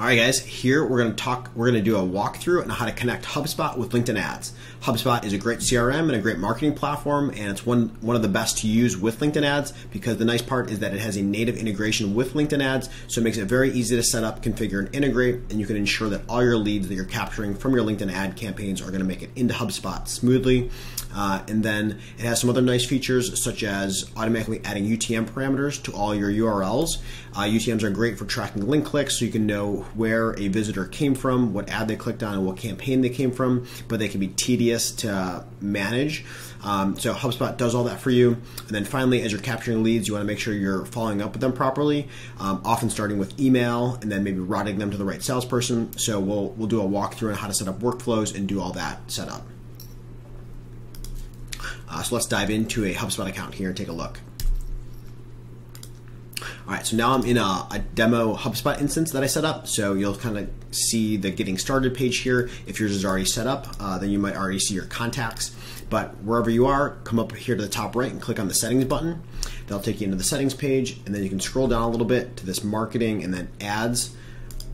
All right, guys, here we're gonna do a walkthrough on how to connect HubSpot with LinkedIn ads. HubSpot is a great CRM and a great marketing platform, and it's one of the best to use with LinkedIn ads because the nice part is that it has a native integration with LinkedIn ads, so it makes it very easy to set up, configure, and integrate, and you can ensure that all your leads that you're capturing from your LinkedIn ad campaigns are gonna make it into HubSpot smoothly. And then it has some other nice features such as automatically adding UTM parameters to all your URLs. UTMs are great for tracking link clicks, so you can know where a visitor came from, what ad they clicked on, and what campaign they came from, but they can be tedious to manage. So HubSpot does all that for you. And then finally, as you're capturing leads, you want to make sure you're following up with them properly, often starting with email and then maybe routing them to the right salesperson. So we'll do a walkthrough on how to set up workflows and do all that setup. So let's dive into a HubSpot account here and take a look. All right, so now I'm in a demo HubSpot instance that I set up. So you'll kind of see the getting started page here. If yours is already set up, then you might already see your contacts. But wherever you are, come up here to the top right and click on the settings button. That'll take you into the settings page, and then you can scroll down a little bit to this marketing and then ads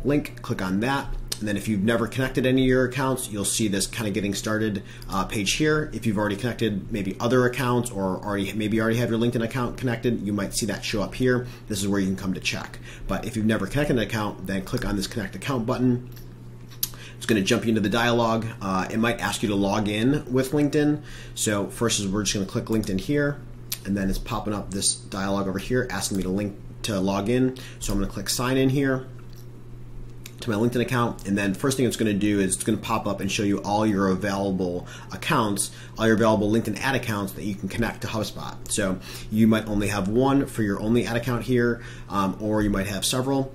link. Click on that. And then if you've never connected any of your accounts, you'll see this kind of getting started page here. If you've already connected maybe other accounts or maybe already have your LinkedIn account connected, you might see that show up here. This is where you can come to check. But if you've never connected an account, then click on this Connect Account button. It's going to jump you into the dialog. It might ask you to log in with LinkedIn. So first is we're just going to click LinkedIn here, and then it's popping up this dialog over here asking me to log in. So I'm going to click Sign In here to my LinkedIn account, and then first thing it's going to do is it's going to pop up and show you all your available accounts, all your available LinkedIn ad accounts that you can connect to HubSpot. So you might only have one for your only ad account here, or you might have several.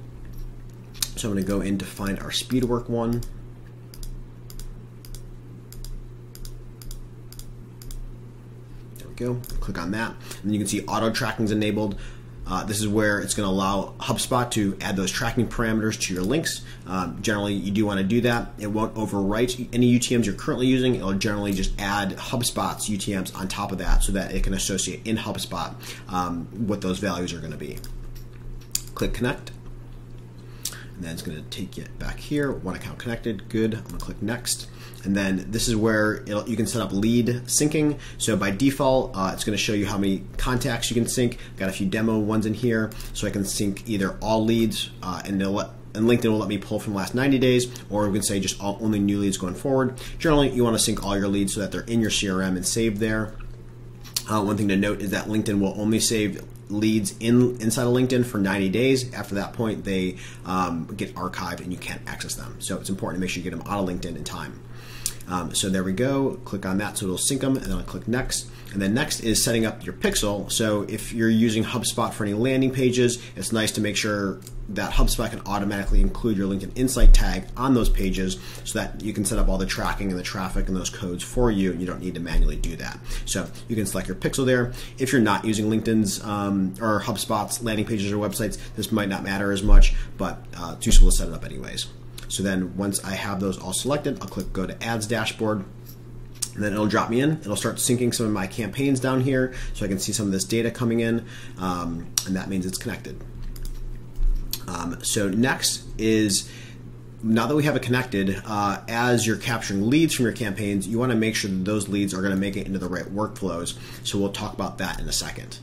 So I'm going to go in to find our Speedwork one. There we go. Click on that, and you can see auto tracking is enabled. This is where it's going to allow HubSpot to add those tracking parameters to your links. Generally, you do want to do that. It won't overwrite any UTMs you're currently using. It'll generally just add HubSpot's UTMs on top of that so that it can associate in HubSpot what those values are going to be. Click Connect. And then it's going to take you back here. One account connected. Good. I'm going to click Next. And then this is where you can set up lead syncing. So by default, it's going to show you how many contacts you can sync. Got a few demo ones in here, so I can sync either all leads, and LinkedIn will let me pull from the last 90 days, or we can say just only new leads going forward. Generally, you want to sync all your leads so that they're in your CRM and saved there. One thing to note is that LinkedIn will only save leads inside of LinkedIn for 90 days. After that point, they get archived and you can't access them. So it's important to make sure you get them out of LinkedIn in time. So there we go. Click on that so it'll sync them, and then I'll click Next. And then next is setting up your pixel. So if you're using HubSpot for any landing pages, it's nice to make sure that HubSpot can automatically include your LinkedIn Insight Tag on those pages so that you can set up all the tracking and the traffic and those codes for you, and you don't need to manually do that. So you can select your pixel there. If you're not using LinkedIn's or HubSpot's landing pages or websites, this might not matter as much, but it's useful to set it up anyways. So then once I have those all selected, I'll click Go to Ads Dashboard, and then it'll drop me in. It'll start syncing some of my campaigns down here so I can see some of this data coming in, and that means it's connected. So next is, now that we have it connected, as you're capturing leads from your campaigns, you want to make sure that those leads are going to make it into the right workflows. So we'll talk about that in a second.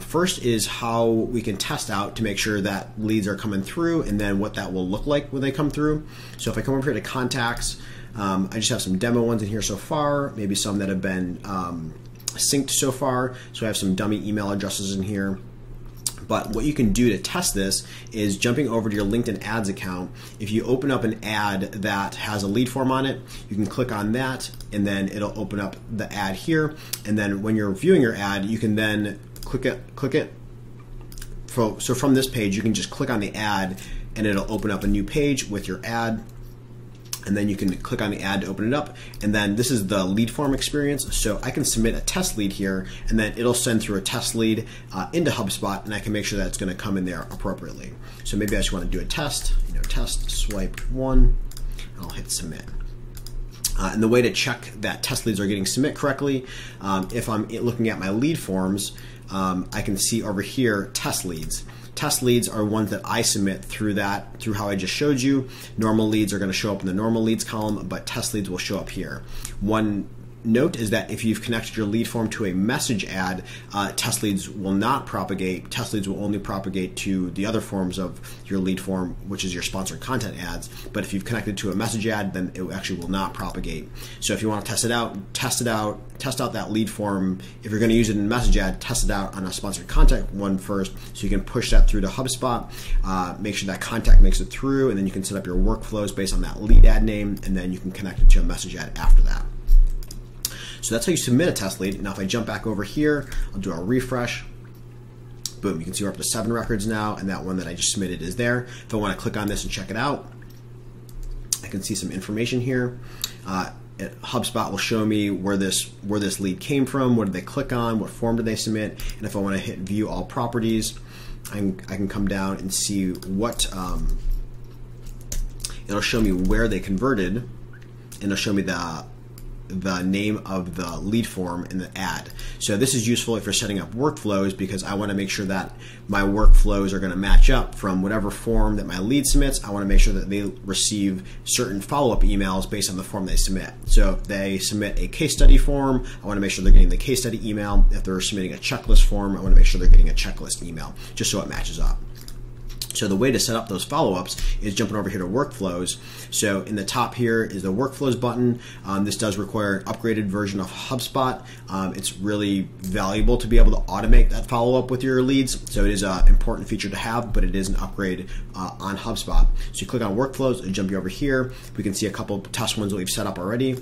First is how we can test out to make sure that leads are coming through and then what that will look like when they come through. So if I come over here to contacts, I just have some demo ones in here so far, maybe some that have been synced so far. So I have some dummy email addresses in here. But what you can do to test this is jumping over to your LinkedIn ads account. If you open up an ad that has a lead form on it, you can click on that, and then it'll open up the ad here. And then when you're viewing your ad, you can then click it. So from this page, you can just click on the ad, and it'll open up a new page with your ad. And then you can click on the ad to open it up. And then this is the lead form experience. So I can submit a test lead here, and then it'll send through a test lead into HubSpot, and I can make sure that it's going to come in there appropriately. So maybe I just want to do a test, test swipe one, and I'll hit submit. And the way to check that test leads are getting submit correctly, if I'm looking at my lead forms, I can see over here test leads. Test leads are ones that I submit through how I just showed you. Normal leads are going to show up in the normal leads column, but test leads will show up here. One note is that if you've connected your lead form to a message ad, test leads will not propagate. Test leads will only propagate to the other forms of your lead form, which is your sponsored content ads. But if you've connected to a message ad, then it actually will not propagate. So if you want to test it out, test out that lead form. If you're going to use it in a message ad, test it out on a sponsored contact one first, so you can push that through to HubSpot. Make sure that contact makes it through, and then you can set up your workflows based on that lead ad name, and then you can connect it to a message ad after that. So that's how you submit a test lead. Now if I jump back over here, I'll do a refresh. Boom, you can see we're up to 7 records now, and that one that I just submitted is there. If I want to click on this and check it out, I can see some information here. HubSpot will show me where this lead came from, what did they click on, what form did they submit, and if I want to hit view all properties, I can come down and see what, it'll show me where they converted, and it'll show me the name of the lead form in the ad. So this is useful if you're setting up workflows, because I want to make sure that my workflows are going to match up from whatever form that my lead submits. I want to make sure that they receive certain follow-up emails based on the form they submit. So if they submit a case study form, I want to make sure they're getting the case study email. If they're submitting a checklist form, I want to make sure they're getting a checklist email, just so it matches up. So the way to set up those follow-ups is jumping over here to workflows. So in the top here is the workflows button. This does require an upgraded version of HubSpot. It's really valuable to be able to automate that follow-up with your leads. So it is an important feature to have, but it is an upgrade on HubSpot. So you click on workflows and jump you over here. We can see a couple of test ones that we've set up already.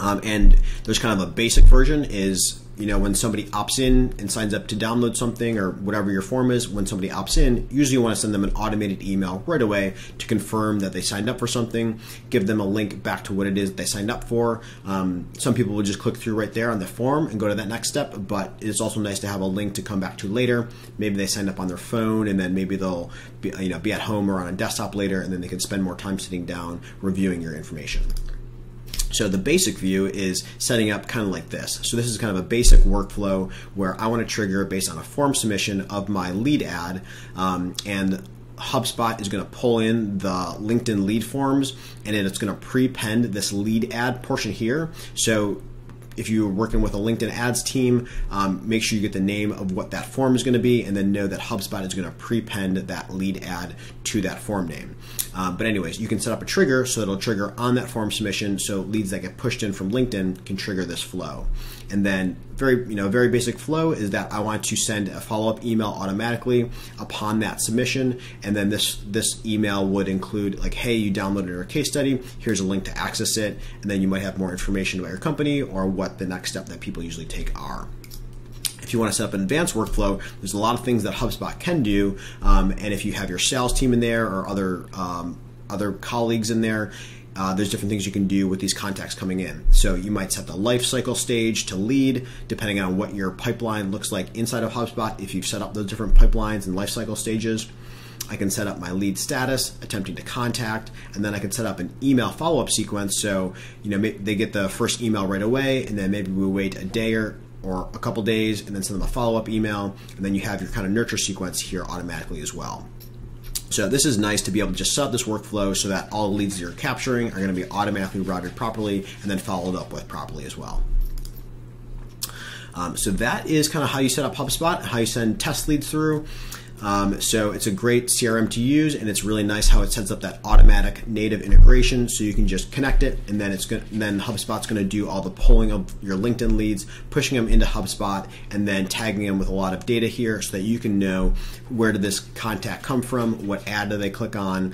And there's kind of a basic version is, you know, when somebody opts in and signs up to download something or whatever your form is, when somebody opts in, usually you want to send them an automated email right away to confirm that they signed up for something, give them a link back to what it is they signed up for. Some people will just click through right there on the form and go to that next step, but it's also nice to have a link to come back to later. Maybe they signed up on their phone, and then maybe they'll be at home or on a desktop later, and then they can spend more time sitting down reviewing your information. So the basic view is setting up kind of like this. So this is kind of a basic workflow where I want to trigger based on a form submission of my lead ad, and HubSpot is going to pull in the LinkedIn lead forms, and then it's going to prepend this lead ad portion here. So if you're working with a LinkedIn ads team, make sure you get the name of what that form is going to be, and then know that HubSpot is going to prepend that lead ad to that form name. But anyways, you can set up a trigger so it'll trigger on that form submission, so leads that get pushed in from LinkedIn can trigger this flow. And then very basic flow is that I want to send a follow-up email automatically upon that submission, and then this email would include like, hey, you downloaded your case study, here's a link to access it, and then you might have more information about your company or what the next step that people usually take are. If you want to set up an advanced workflow, there's a lot of things that HubSpot can do, and if you have your sales team in there or other colleagues in there, there's different things you can do with these contacts coming in. So you might set the life cycle stage to lead, depending on what your pipeline looks like inside of HubSpot, if you've set up those different pipelines and life cycle stages. I can set up my lead status, attempting to contact, and then I can set up an email follow-up sequence. So they get the first email right away, and then maybe we wait a day or a couple days, and then send them a follow-up email, and then you have your kind of nurture sequence here automatically as well. So this is nice to be able to just set up this workflow so that all the leads you're capturing are going to be automatically routed properly and then followed up with properly as well. So that is kind of how you set up HubSpot, how you send test leads through. So it's a great CRM to use, and it's really nice how it sets up that automatic native integration, so you can just connect it, and then HubSpot's going to do all the pulling of your LinkedIn leads, pushing them into HubSpot, and then tagging them with a lot of data here so that you can know where did this contact come from, what ad do they click on,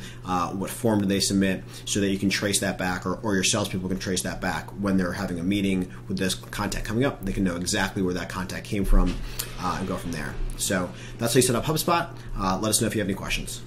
what form do they submit, so that you can trace that back, or your salespeople can trace that back when they're having a meeting with this contact coming up. They can know exactly where that contact came from and go from there. So that's how you set up HubSpot. Let us know if you have any questions.